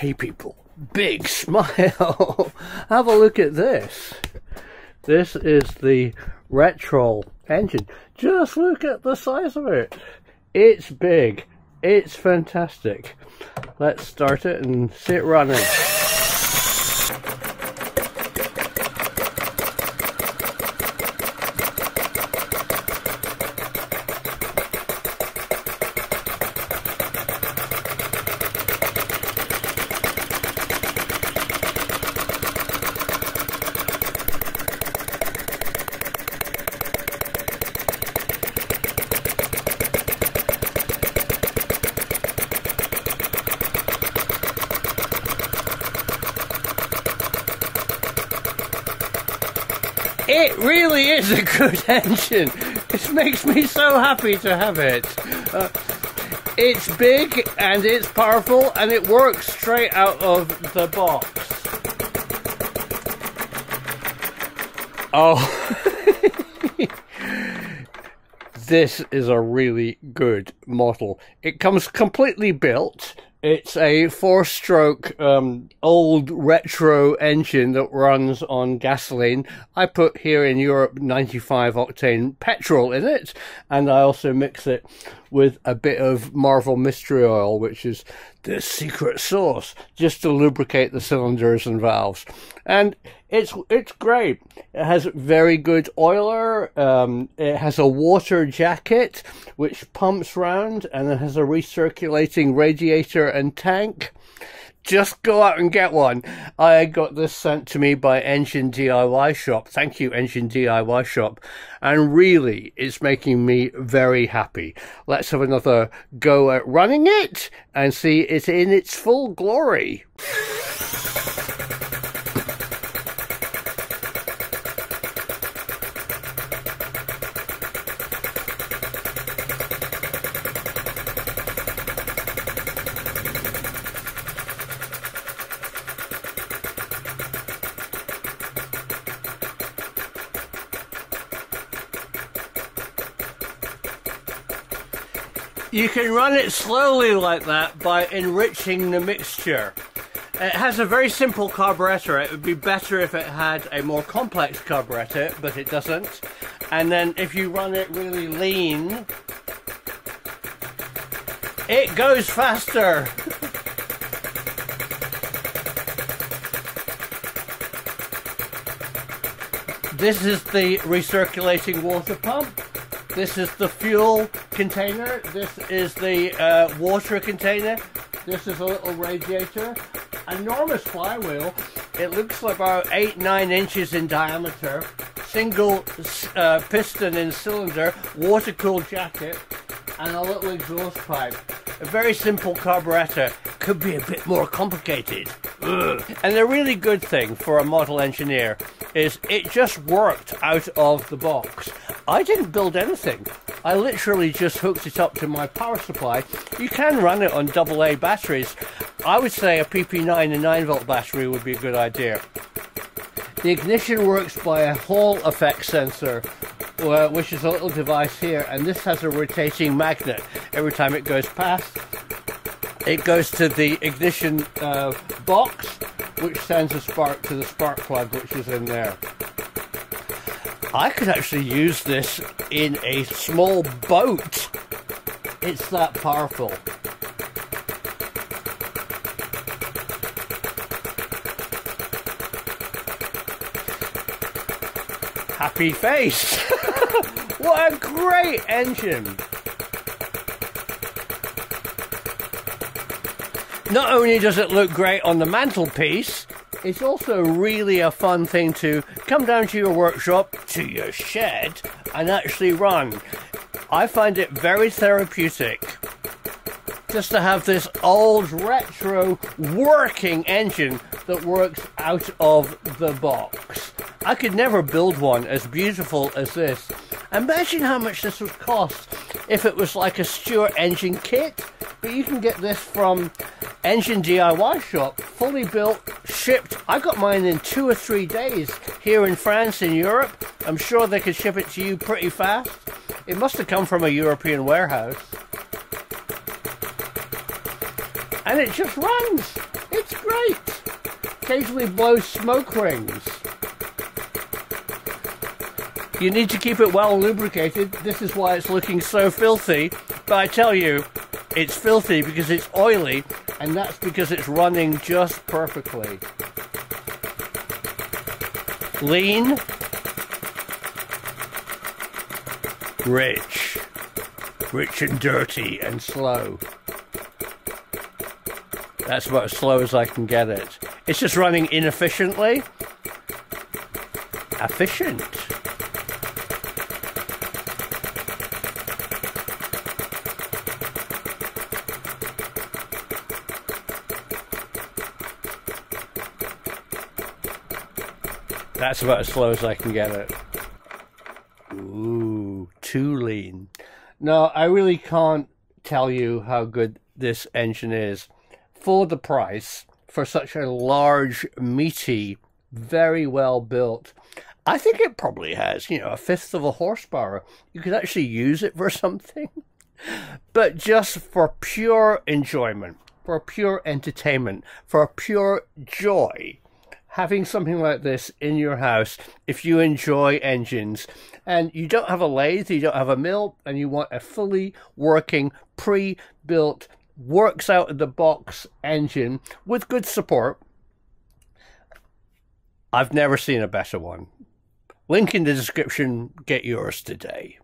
Hey people, big smile. Have a look at this. This is the retro engine. Just look at the size of it. It's big. It's fantastic. Let's start it and see it running. It really is a good engine. It makes me so happy to have it. It's big and it's powerful and it works straight out of the box. Oh, this is a really good model. It comes completely built. It's a 4-stroke old retro engine that runs on gasoline. I put here in Europe 95 octane petrol in it, and I also mix it with a bit of Marvel Mystery Oil, which is the secret sauce, just to lubricate the cylinders and valves. And it's great. It has very good oiler. It has a water jacket which pumps round, and it has a recirculating radiator and tank. Just go out and get one. I got this sent to me by Engine DIY shop. Thank you, Engine DIY shop. And really, it's making me very happy. Let's have another go at running it and see it in its full glory. You can run it slowly like that by enriching the mixture. It has a very simple carburetor. It would be better if it had a more complex carburetor, but it doesn't. And then if you run it really lean, it goes faster. This is the recirculating water pump. This is the fuel container, this is the water container, this is a little radiator, enormous flywheel. It looks about 8-9 inches in diameter, single piston in cylinder, water-cooled jacket, and a little exhaust pipe. A very simple carburetor, could be a bit more complicated. Ugh. And a really good thing for a model engineer is it just worked out of the box. I didn't build anything. I literally just hooked it up to my power supply. You can run it on AA batteries. I would say a PP9 and 9-volt battery would be a good idea. The ignition works by a Hall effect sensor, which is a little device here, and this has a rotating magnet. Every time it goes past, it goes to the ignition box, which sends a spark to the spark plug, which is in there. I could actually use this in a small boat. It's that powerful. Happy face! What a great engine! Not only does it look great on the mantelpiece, it's also really a fun thing to come down to your workshop, to your shed, and actually run. I find it very therapeutic just to have this old retro working engine that works out of the box. I could never build one as beautiful as this. Imagine how much this would cost if it was like a Stewart engine kit, but you can get this from Engine DIY shop, fully built, shipped. I got mine in 2 or 3 days here in France, in Europe. I'm sure they could ship it to you pretty fast. It must have come from a European warehouse. And it just runs. It's right. Occasionally blows smoke rings. You need to keep it well lubricated. This is why it's looking so filthy. But I tell you, it's filthy because it's oily, and that's because it's running just perfectly. Lean. Rich. Rich and dirty and slow. That's about as slow as I can get it. It's just running inefficiently. Efficient. That's about as slow as I can get it. Ooh, too lean. No, I really can't tell you how good this engine is. For the price, for such a large, meaty, very well built, I think it probably has, you know, 1/5 of a horsepower. You could actually use it for something. But just for pure enjoyment, for pure entertainment, for pure joy, having something like this in your house, if you enjoy engines and you don't have a lathe, you don't have a mill, and you want a fully working, pre-built, works out of the box engine with good support, I've never seen a better one. Link in the description, get yours today.